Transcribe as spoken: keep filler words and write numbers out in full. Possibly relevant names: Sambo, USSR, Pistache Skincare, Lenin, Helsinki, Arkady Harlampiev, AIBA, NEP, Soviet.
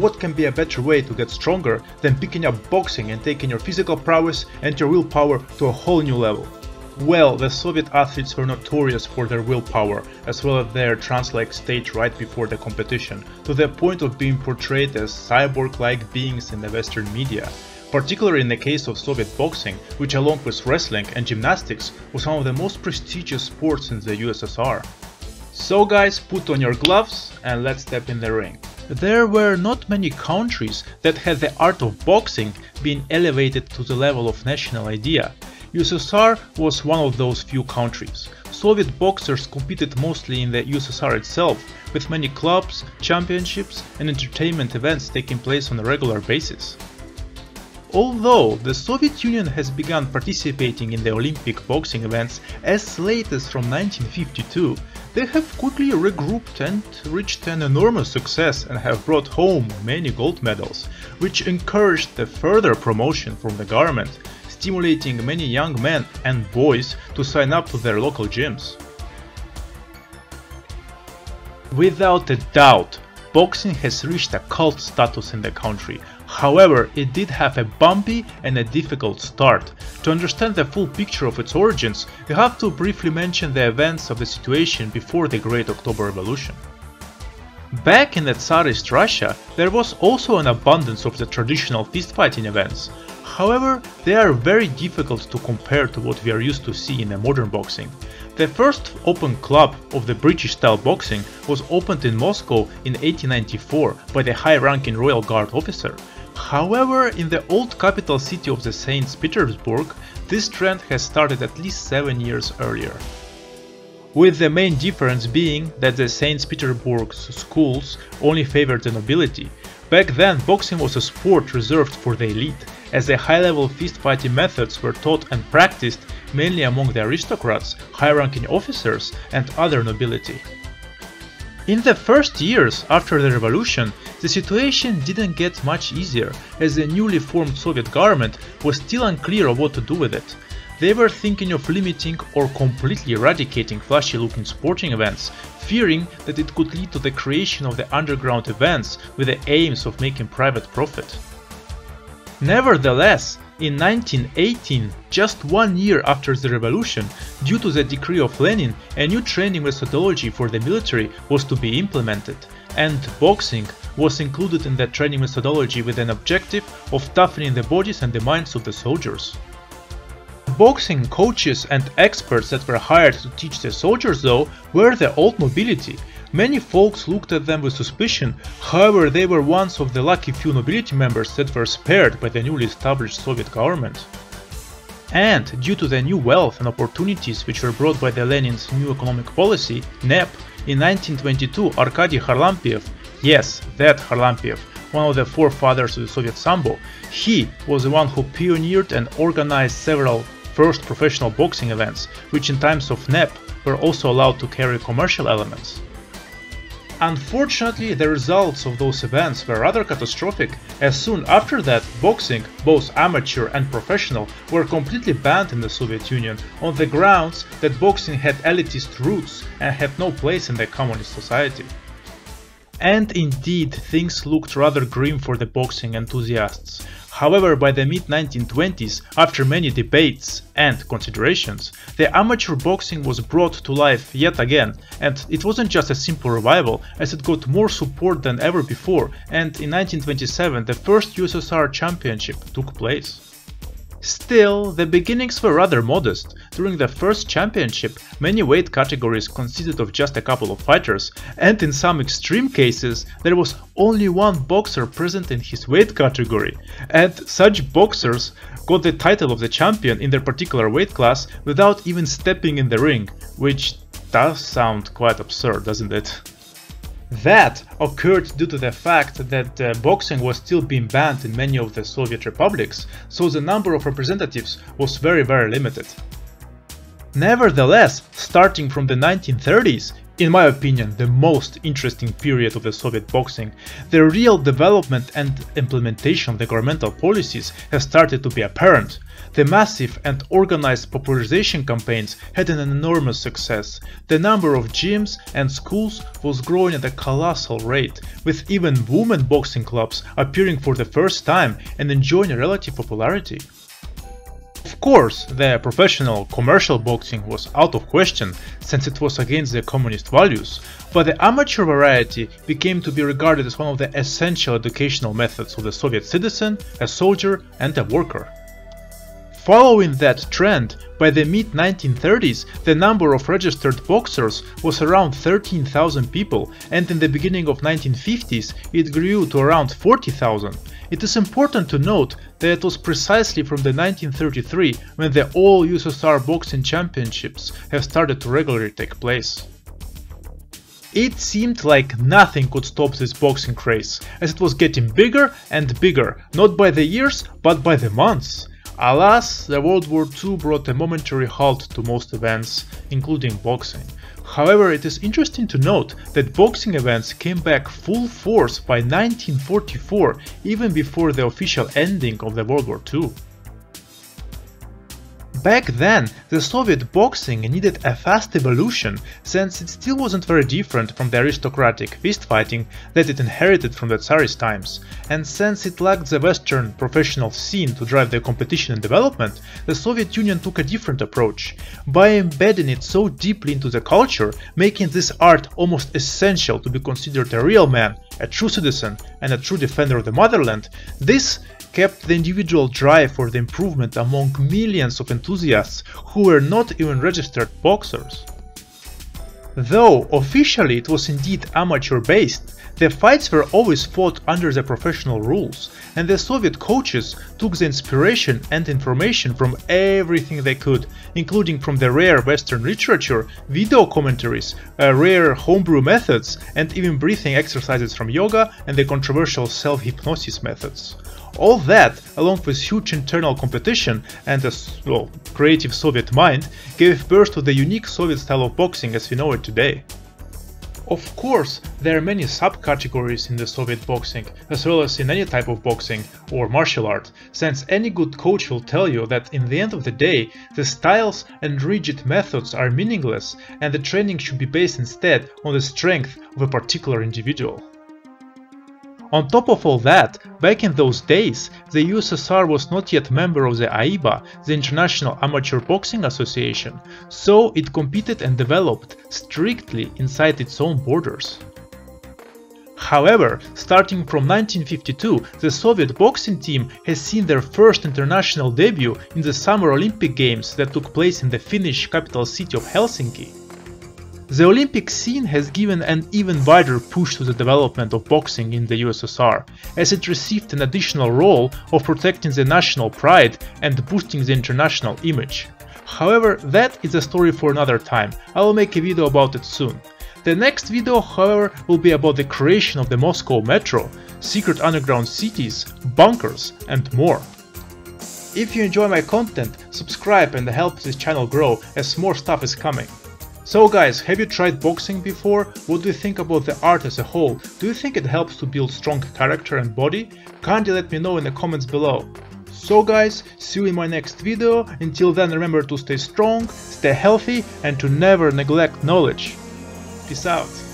what can be a better way to get stronger than picking up boxing and taking your physical prowess and your willpower to a whole new level? Well, the Soviet athletes were notorious for their willpower, as well as their trance-like state right before the competition, to the point of being portrayed as cyborg-like beings in the Western media. Particularly in the case of Soviet boxing, which along with wrestling and gymnastics was one of the most prestigious sports in the U S S R. So guys, put on your gloves and let's step in the ring. There were not many countries that had the art of boxing being elevated to the level of national idea. U S S R was one of those few countries. Soviet boxers competed mostly in the U S S R itself, with many clubs, championships and entertainment events taking place on a regular basis. Although the Soviet Union has begun participating in the Olympic boxing events as late as from nineteen fifty-two, they have quickly regrouped and reached an enormous success and have brought home many gold medals, which encouraged the further promotion from the government, stimulating many young men and boys to sign up to their local gyms. Without a doubt, boxing has reached a cult status in the country. However, it did have a bumpy and a difficult start. To understand the full picture of its origins, we have to briefly mention the events of the situation before the Great October Revolution. Back in the Tsarist Russia, there was also an abundance of the traditional fistfighting events. However, they are very difficult to compare to what we are used to see in the modern boxing. The first open club of the British-style boxing was opened in Moscow in eighteen ninety-four by the high-ranking Royal Guard officer. However, in the old capital city of the Saint Petersburg, this trend has started at least seven years earlier. With the main difference being that the Saint Petersburg's schools only favored the nobility. Back then, boxing was a sport reserved for the elite, as the high-level fist-fighting methods were taught and practiced mainly among the aristocrats, high-ranking officers and other nobility. In the first years after the revolution, the situation didn't get much easier, as the newly formed Soviet government was still unclear of what to do with it. They were thinking of limiting or completely eradicating flashy-looking sporting events, fearing that it could lead to the creation of the underground events with the aims of making private profit. Nevertheless, in nineteen eighteen, just one year after the revolution, due to the decree of Lenin, a new training methodology for the military was to be implemented, and boxing was included in that training methodology with an objective of toughening the bodies and the minds of the soldiers. Boxing coaches and experts that were hired to teach the soldiers, though, were the old nobility. Many folks looked at them with suspicion, however they were ones of the lucky few nobility members that were spared by the newly established Soviet government. And due to the new wealth and opportunities which were brought by the Lenin's new economic policy, N E P, in nineteen twenty-two Arkady Harlampiev, yes, that Harlampiev, one of the forefathers of the Soviet Sambo, he was the one who pioneered and organized several first professional boxing events, which in times of N E P were also allowed to carry commercial elements. Unfortunately, the results of those events were rather catastrophic, as soon after that boxing, both amateur and professional, were completely banned in the Soviet Union on the grounds that boxing had elitist roots and had no place in the communist society. And indeed, things looked rather grim for the boxing enthusiasts. However, by the mid nineteen twenties, after many debates and considerations, the amateur boxing was brought to life yet again, and it wasn't just a simple revival, as it got more support than ever before, and in nineteen twenty-seven the first U S S R championship took place. Still, the beginnings were rather modest. During the first championship, many weight categories consisted of just a couple of fighters, and in some extreme cases, there was only one boxer present in his weight category, and such boxers got the title of the champion in their particular weight class without even stepping in the ring, which does sound quite absurd, doesn't it? That occurred due to the fact that uh, boxing was still being banned in many of the Soviet republics, so the number of representatives was very very limited. Nevertheless, starting from the nineteen thirties, In my opinion, the most interesting period of the Soviet boxing, the real development and implementation of the governmental policies has started to be apparent. The massive and organized popularization campaigns had an enormous success. The number of gyms and schools was growing at a colossal rate, with even women boxing clubs appearing for the first time and enjoying relative popularity. Of course, the professional commercial boxing was out of question, since it was against the communist values, but the amateur variety became to be regarded as one of the essential educational methods of the Soviet citizen, a soldier and a worker. Following that trend, by the mid nineteen thirties, the number of registered boxers was around thirteen thousand people, and in the beginning of nineteen fifties it grew to around forty thousand. It is important to note that it was precisely from the nineteen thirty-three when the all U S S R boxing championships have started to regularly take place. It seemed like nothing could stop this boxing craze, as it was getting bigger and bigger, not by the years, but by the months. Alas, the World War Two brought a momentary halt to most events, including boxing. However, it is interesting to note that boxing events came back full force by nineteen forty-four, even before the official ending of the World War Two. Back then, the Soviet boxing needed a fast evolution, since it still wasn't very different from the aristocratic fistfighting that it inherited from the Tsarist times, and since it lacked the Western professional scene to drive the competition and development, the Soviet Union took a different approach. By embedding it so deeply into the culture, making this art almost essential to be considered a real man, a true citizen, and a true defender of the motherland, this kept the individual drive for the improvement among millions of enthusiasts who were not even registered boxers. Though officially it was indeed amateur-based, the fights were always fought under the professional rules, and the Soviet coaches took the inspiration and information from everything they could, including from the rare Western literature, video commentaries, uh, rare homebrew methods, and even breathing exercises from yoga and the controversial self-hypnosis methods. All that, along with huge internal competition and a well, creative Soviet mind, gave birth to the unique Soviet style of boxing as we know it today. Of course, there are many subcategories in the Soviet boxing, as well as in any type of boxing or martial art, since any good coach will tell you that in the end of the day, the styles and rigid methods are meaningless and the training should be based instead on the strength of a particular individual. On top of all that, back in those days, the U S S R was not yet a member of the A I B A, the International Amateur Boxing Association, so it competed and developed strictly inside its own borders. However, starting from nineteen fifty-two, the Soviet boxing team has seen their first international debut in the Summer Olympic Games that took place in the Finnish capital city of Helsinki. The Olympic scene has given an even wider push to the development of boxing in the U S S R, as it received an additional role of protecting the national pride and boosting the international image. However, that is a story for another time, I will make a video about it soon. The next video, however, will be about the creation of the Moscow Metro, secret underground cities, bunkers and more. If you enjoy my content, subscribe and help this channel grow as more stuff is coming. So guys, have you tried boxing before? What do you think about the art as a whole? Do you think it helps to build strong character and body? Kindly let me know in the comments below. So guys, see you in my next video. Until then, remember to stay strong, stay healthy and to never neglect knowledge. Peace out.